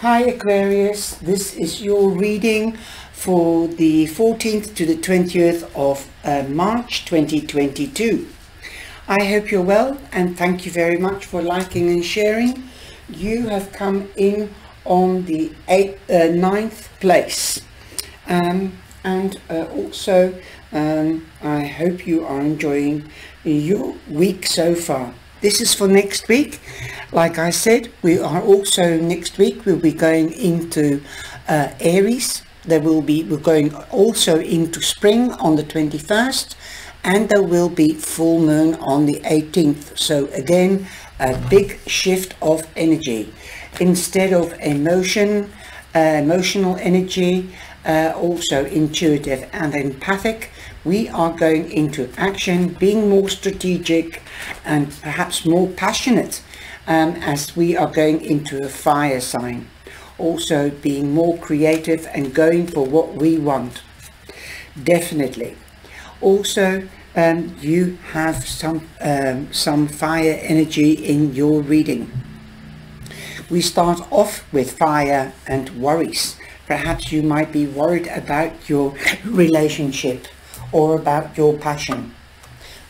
Hi Aquarius, this is your reading for the 14th to the 20th of March 2022. I hope you're well and thank you very much for liking and sharing. You have come in on the 9th place and also I hope you are enjoying your week so far. This is for next week. Like I said, we are also next week we'll be going into Aries. We're going also into spring on the 21st, and there will be full moon on the 18th. So again, a big shift of energy. Instead of emotional energy, also intuitive and empathic, we are going into action, being more strategic and perhaps more passionate as we are going into a fire sign. Also being more creative and going for what we want. Definitely. Also, you have some fire energy in your reading. We start off with fire and worries. Perhaps you might be worried about your relationship or about your passion.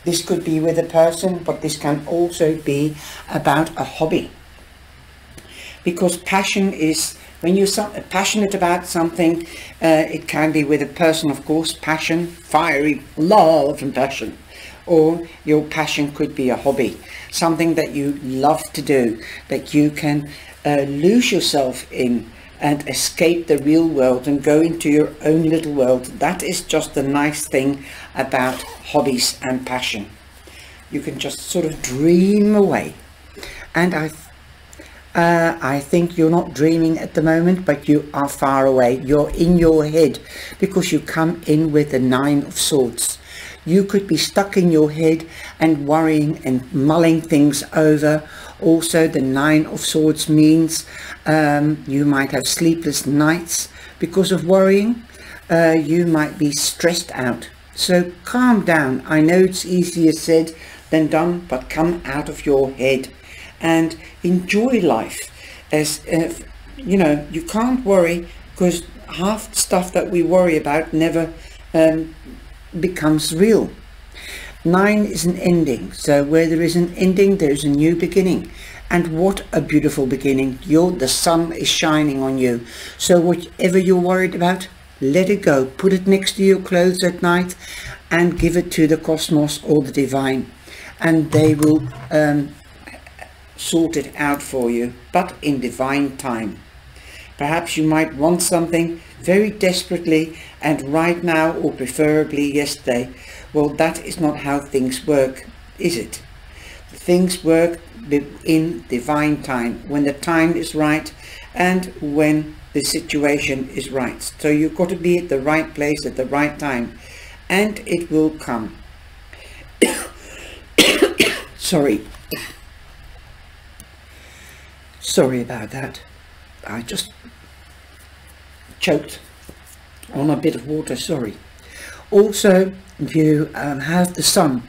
This could be with a person, but this can also be about a hobby. Because passion is, when you're passionate about something, it can be with a person, of course, passion, fiery love and passion. Or your passion could be a hobby, something that you love to do, that you can lose yourself in and escape the real world and go into your own little world. That is just the nice thing about hobbies and passion. You can just sort of dream away. And I think you're not dreaming at the moment, but you are far away. You're in your head because you come in with the Nine of Swords. You could be stuck in your head and worrying and mulling things over. Also, the Nine of Swords means you might have sleepless nights because of worrying. You might be stressed out. So calm down. I know it's easier said than done, but come out of your head and enjoy life. As if, you know, you can't worry because half the stuff that we worry about never becomes real. Nine is an ending, so where there is an ending there is a new beginning, and what a beautiful beginning. The sun is shining on you, so whatever you're worried about, let it go. Put it next to your clothes at night and give it to the cosmos or the divine, and they will sort it out for you, but in divine time. Perhaps you might want something very desperately and right now, or preferably yesterday. Well, that is not how things work, is it? Things work in divine time, when the time is right and when the situation is right. So you've got to be at the right place at the right time, and it will come. Sorry about that. I just choked on a bit of water, sorry. Also, you have the sun,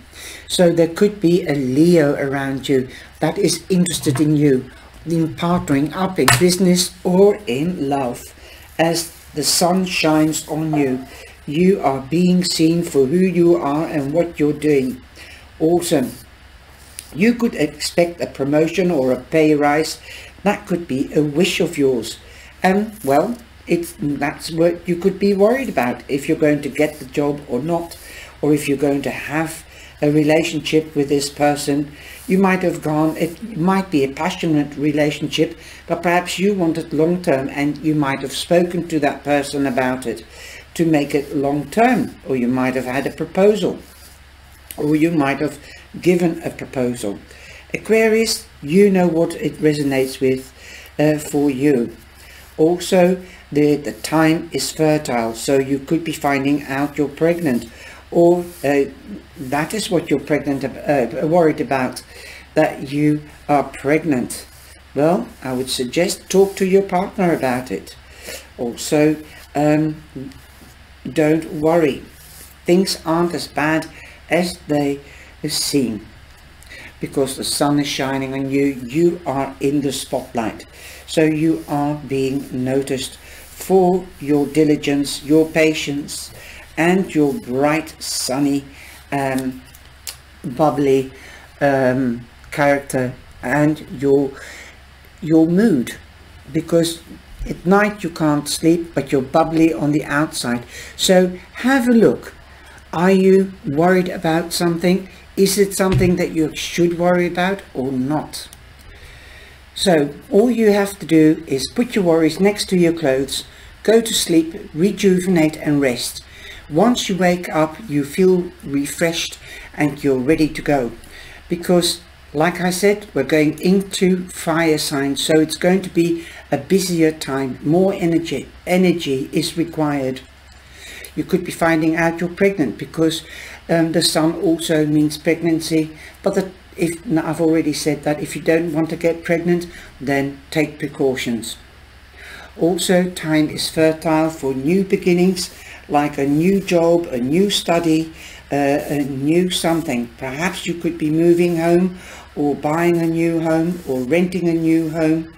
so there could be a Leo around you that is interested in you, in partnering up in business or in love. As the sun shines on you, you are being seen for who you are and what you're doing. Awesome. You could expect a promotion or a pay rise. That could be a wish of yours, and well, that's what you could be worried about, if you're going to get the job or not, or if you're going to have a relationship with this person. You might have gone, it might be a passionate relationship, but perhaps you want it long term, and you might have spoken to that person about it to make it long term, or you might have had a proposal, or you might have given a proposal. Aquarius, you know what it resonates with for you. Also, the time is fertile, so you could be finding out you're pregnant, or that is what you're worried about, that you are pregnant. Well, I would suggest talk to your partner about it. Also, don't worry. Things aren't as bad as they seem. because the sun is shining on you. You are in the spotlight, so you are being noticed for your diligence, your patience, and your bright, sunny, bubbly character and your mood. Because at night you can't sleep, but you're bubbly on the outside. So have a look. Are you worried about something? Is it something that you should worry about or not? So all you have to do is put your worries next to your clothes, go to sleep, rejuvenate and rest. Once you wake up, you feel refreshed and you're ready to go. Because like I said, we're going into fire sign, so it's going to be a busier time. More energy is required. You could be finding out you're pregnant, because the sun also means pregnancy. But I've already said that if you don't want to get pregnant, then take precautions. Also, time is fertile for new beginnings, like a new job, a new study, a new something. Perhaps you could be moving home, or buying a new home, or renting a new home,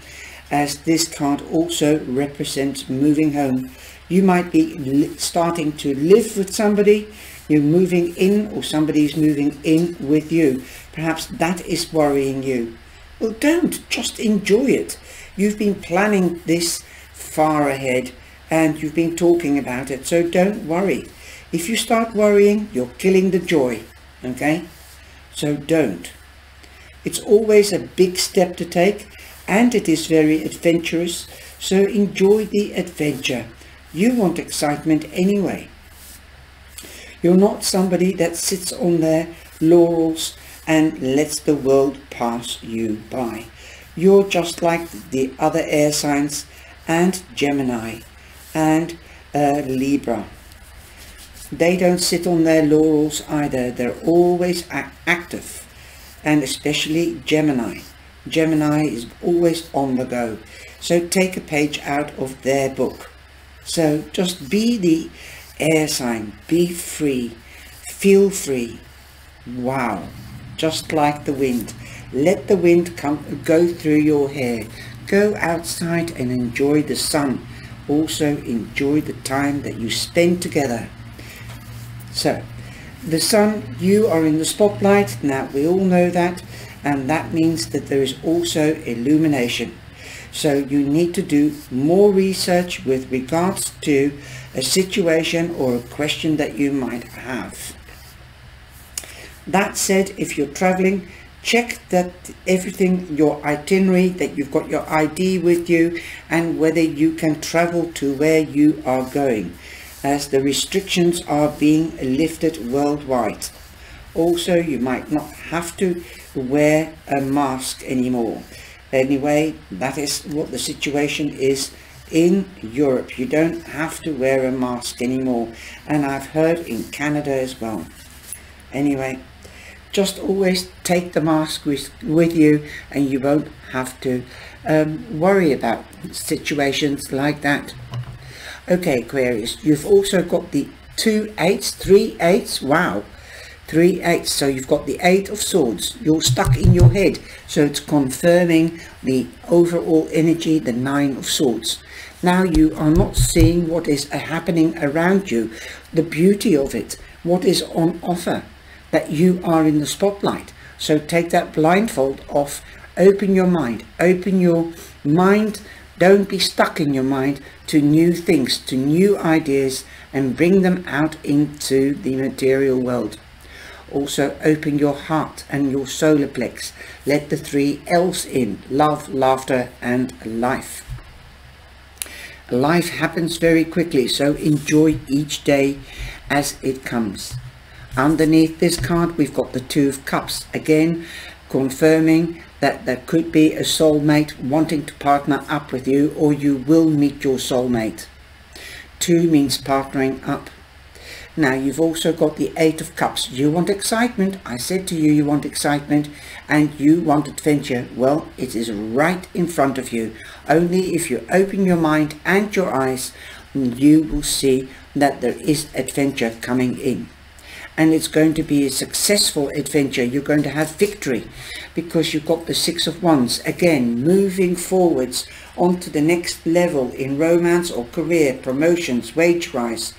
as this card also represents moving home. You might be starting to live with somebody, you're moving in, or somebody's moving in with you. Perhaps that is worrying you. Well, don't, just enjoy it. You've been planning this far ahead and you've been talking about it, so don't worry. If you start worrying, you're killing the joy, okay? So don't. It's always a big step to take, and it is very adventurous, so enjoy the adventure. You want excitement anyway. You're not somebody that sits on their laurels and lets the world pass you by. You're just like the other air signs, and Gemini and Libra. They don't sit on their laurels either. They're always active, and especially Gemini. Gemini is always on the go, so take a page out of their book. So just be the air sign, be free, feel free. Wow, just like the wind. Let the wind go through your hair. Go outside and enjoy the sun. Also enjoy the time that you spend together. So the sun, you are in the spotlight now, we all know that, and that means that there is also illumination. So you need to do more research with regards to a situation or a question that you might have. That said, if you're traveling, check that everything, your itinerary, that you've got your ID with you, and whether you can travel to where you are going, as the restrictions are being lifted worldwide. Also, you might not have to wear a mask anymore. Anyway, that is what the situation is in Europe. You don't have to wear a mask anymore, and I've heard in Canada as well. Anyway, just always take the mask with you, and you won't have to worry about situations like that. Okay, Aquarius, you've also got the 2 8s, 3 8s, wow, 3 8s. So you've got the 8 of swords, you're stuck in your head, so it's confirming the overall energy, the 9 of swords. Now you are not seeing what is happening around you, the beauty of it, what is on offer, that you are in the spotlight. So take that blindfold off, open your mind, don't be stuck in your mind to new things, to new ideas, and bring them out into the material world. Also open your heart and your solar plex, let the 3 L's in, love, laughter and life. Life happens very quickly, so enjoy each day as it comes. Underneath this card we've got the 2 of cups, again confirming that there could be a soulmate wanting to partner up with you, or you will meet your soulmate. 2 means partnering up. Now you've also got the 8 of cups. You want excitement, I said to you, you want excitement and you want adventure. Well, it is right in front of you. Only if you open your mind and your eyes, you will see that there is adventure coming in. and it's going to be a successful adventure. You're going to have victory because you've got the Six of Wands. Again, moving forwards onto the next level in romance or career, promotions, wage rise,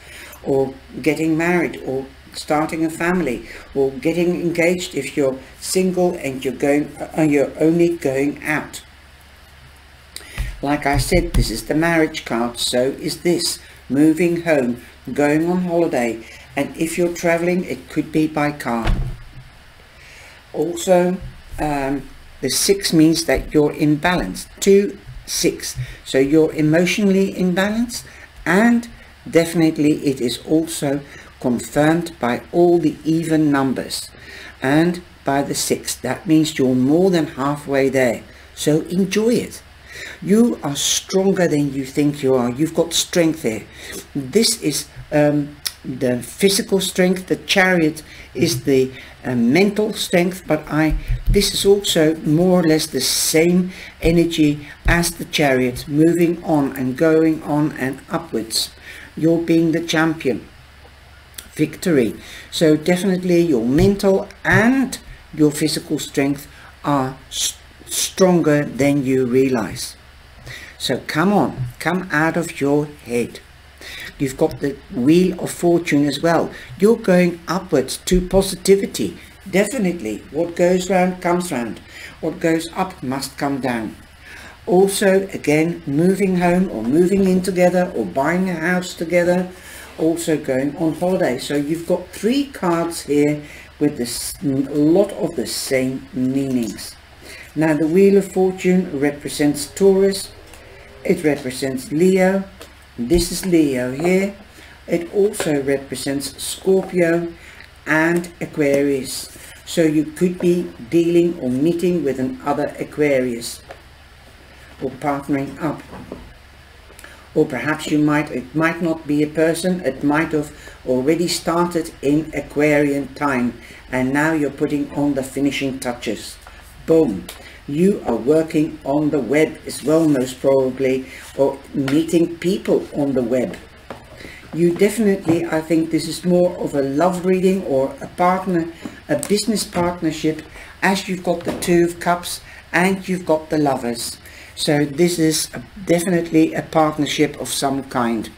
or getting married, or starting a family, or getting engaged if you're single and you're only going out. Like I said, this is the marriage card, so is this. Moving home, going on holiday, and if you're traveling, it could be by car. Also, the six means that you're imbalanced. 2, 6. So you're emotionally imbalanced, and definitely it is also confirmed by all the even numbers and by the 6. That means you're more than halfway there. So enjoy it. You are stronger than you think you are. You've got strength there. This is the physical strength. The Chariot is the mental strength, but this is also more or less the same energy as the Chariot, moving on and going on and upwards. You're being the champion, victory. So definitely your mental and your physical strength are stronger than you realize. So come on, come out of your head. You've got the Wheel of Fortune as well. You're going upwards to positivity. Definitely what goes round comes round. What goes up must come down. Also, again, moving home or moving in together or buying a house together. Also going on holiday. So you've got 3 cards here with a lot of the same meanings. Now, the Wheel of Fortune represents Taurus. It represents Leo. This is Leo here. It also represents Scorpio and Aquarius. So you could be dealing or meeting with another Aquarius, or partnering up. Or perhaps it might not be a person, it might have already started in Aquarian time and now you're putting on the finishing touches. Boom! You are working on the web as well, most probably, or meeting people on the web. You definitely, I think this is more of a love reading or a partner, a business partnership, as you've got the Two of Cups and you've got the Lovers. So this is definitely a partnership of some kind.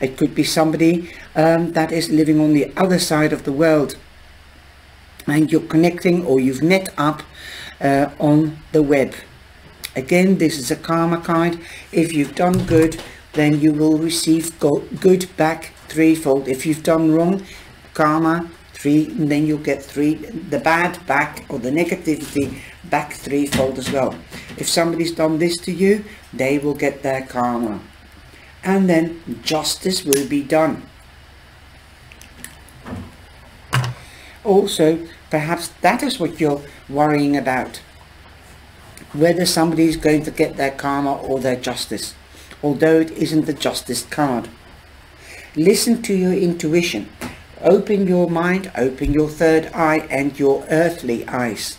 It could be somebody that is living on the other side of the world and you're connecting, or you've met up on the web. Again, this is a karma card. If you've done good, then you will receive good back threefold. If you've done wrong, karma 3, and then you'll get 3, the bad back, or the negativity back threefold as well. If somebody's done this to you, they will get their karma, and then justice will be done. Also, perhaps that is what you're worrying about, whether somebody's going to get their karma or their justice, although it isn't the justice card. Listen to your intuition. Open your mind, open your third eye and your earthly eyes.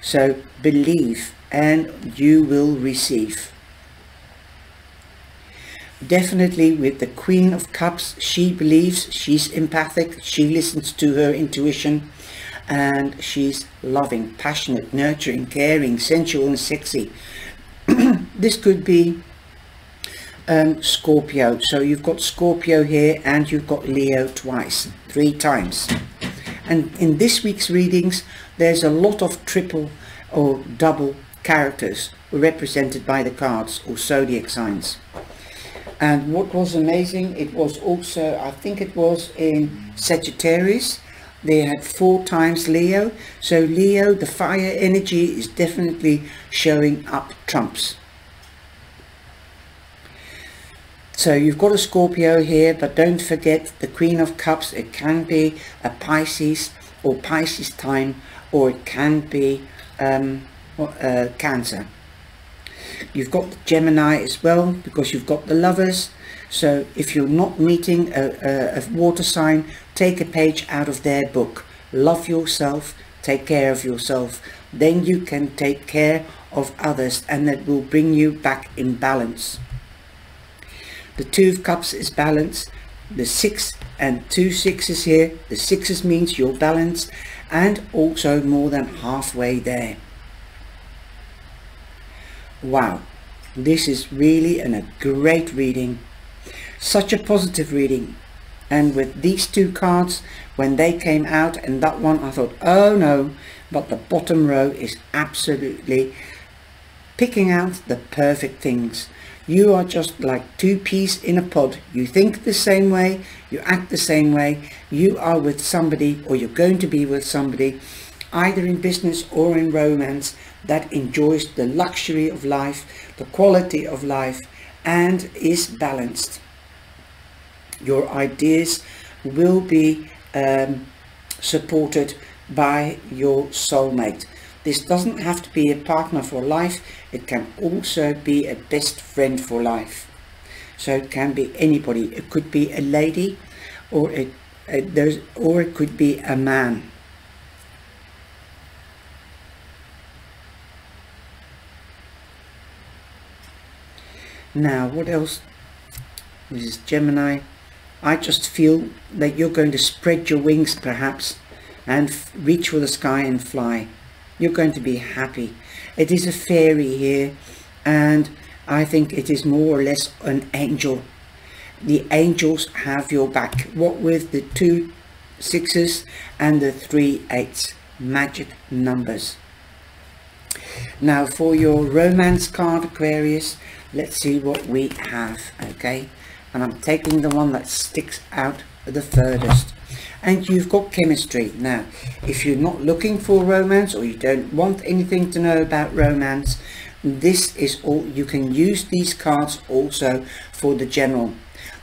So believe and you will receive. Definitely with the Queen of Cups, she believes, she's empathic, she listens to her intuition, and she's loving, passionate, nurturing, caring, sensual and sexy. This could be Scorpio. So you've got Scorpio here and you've got Leo twice, 3 times. And in this week's readings, there's a lot of triple or double characters represented by the cards or zodiac signs. And what was amazing, it was also, I think it was in Sagittarius, they had 4 times Leo. So Leo, the fire energy, is definitely showing up trumps. So you've got a Scorpio here, but don't forget the Queen of Cups. It can be a Pisces or Pisces time, or it can be Cancer. You've got the Gemini as well, because you've got the Lovers. So if you're not meeting a water sign, take a page out of their book. Love yourself, take care of yourself, then you can take care of others, and that will bring you back in balance. The Two of Cups is balance, the 6 and 2 6s here. The 6s means you're balanced and also more than halfway there. Wow, this is really a great reading, such a positive reading. And with these two cards, when they came out, and that one, I thought, oh no, but the bottom row is absolutely picking out the perfect things. You are just like two peas in a pod. You think the same way, you act the same way, you are with somebody, or you're going to be with somebody, either in business or in romance, that enjoys the luxury of life, the quality of life, and is balanced. Your ideas will be supported by your soulmate. This doesn't have to be a partner for life. It can also be a best friend for life. So it can be anybody. It could be a lady, or it could be a man. Now, what else? This is Gemini. I just feel that you're going to spread your wings perhaps and reach for the sky and fly. You're going to be happy. It is a fairy here, and I think it is more or less an angel. The angels have your back, what with the 2 6s and the 3 8s, magic numbers. Now for your romance card, Aquarius, let's see what we have. Okay, and I'm taking the one that sticks out the furthest. And you've got chemistry. Now, if you're not looking for romance, or you don't want anything to know about romance, this is all. You can use these cards also for the general.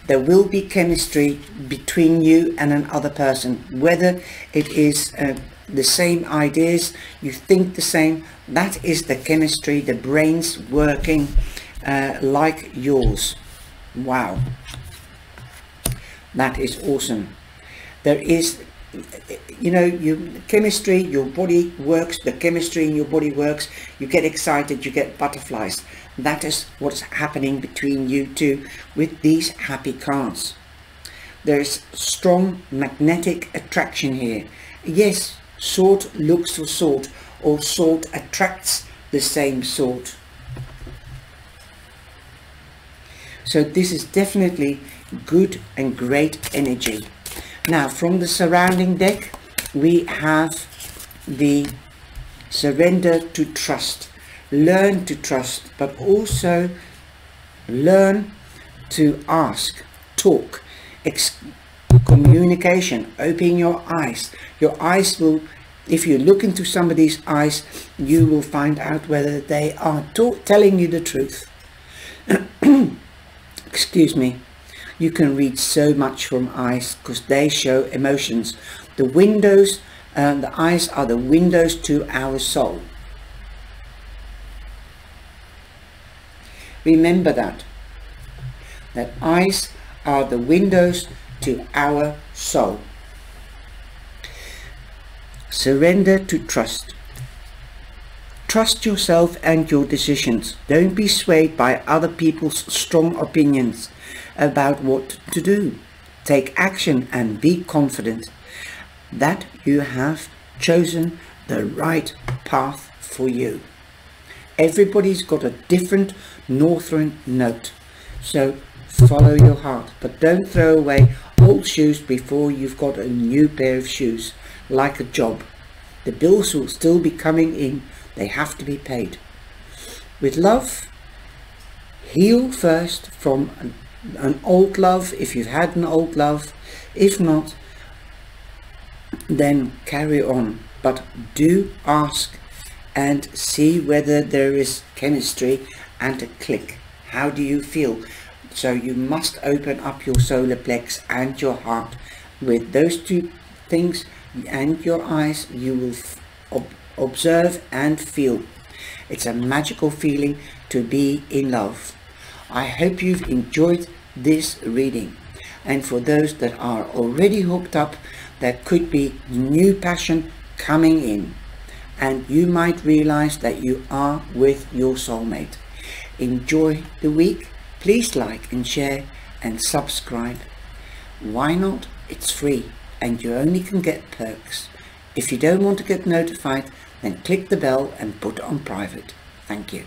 There will be chemistry between you and another person, whether it is the same ideas, you think the same. That is the chemistry, the brains working like yours. Wow, that is awesome. There is, you know, chemistry, your body works, the chemistry in your body works, you get excited, you get butterflies. That is what's happening between you two with these happy cards. There is strong magnetic attraction here. Yes, sort looks for sort, or sort attracts the same sort. So this is definitely good and great energy. Now from the surrounding deck, we have the surrender to trust. Learn to trust, but also learn to ask, talk, communication, open your eyes. Your eyes will, if you look into somebody's eyes, you will find out whether they are telling you the truth. Excuse me. You can read so much from eyes, because they show emotions. The windows, the eyes are the windows to our soul. Remember that eyes are the windows to our soul. Surrender to trust. Trust yourself and your decisions. Don't be swayed by other people's strong opinions about what to do. Take action and be confident that you have chosen the right path for you. Everybody's got a different northern note, so follow your heart, but don't throw away old shoes before you've got a new pair of shoes. Like a job, the bills will still be coming in. They have to be paid. With love, heal first from an old love, if you've had an old love. If not, then carry on, but do ask and see whether there is chemistry and a click. How do you feel? So you must open up your solar plexus and your heart. With those two things and your eyes, you will observe and feel. It's a magical feeling to be in love. I hope you've enjoyed this reading, and for those that are already hooked up, there could be new passion coming in, and you might realize that you are with your soulmate. Enjoy the week. Please like and share and subscribe. Why not? It's free and you only can get perks. If you don't want to get notified, then click the bell and put on private. Thank you.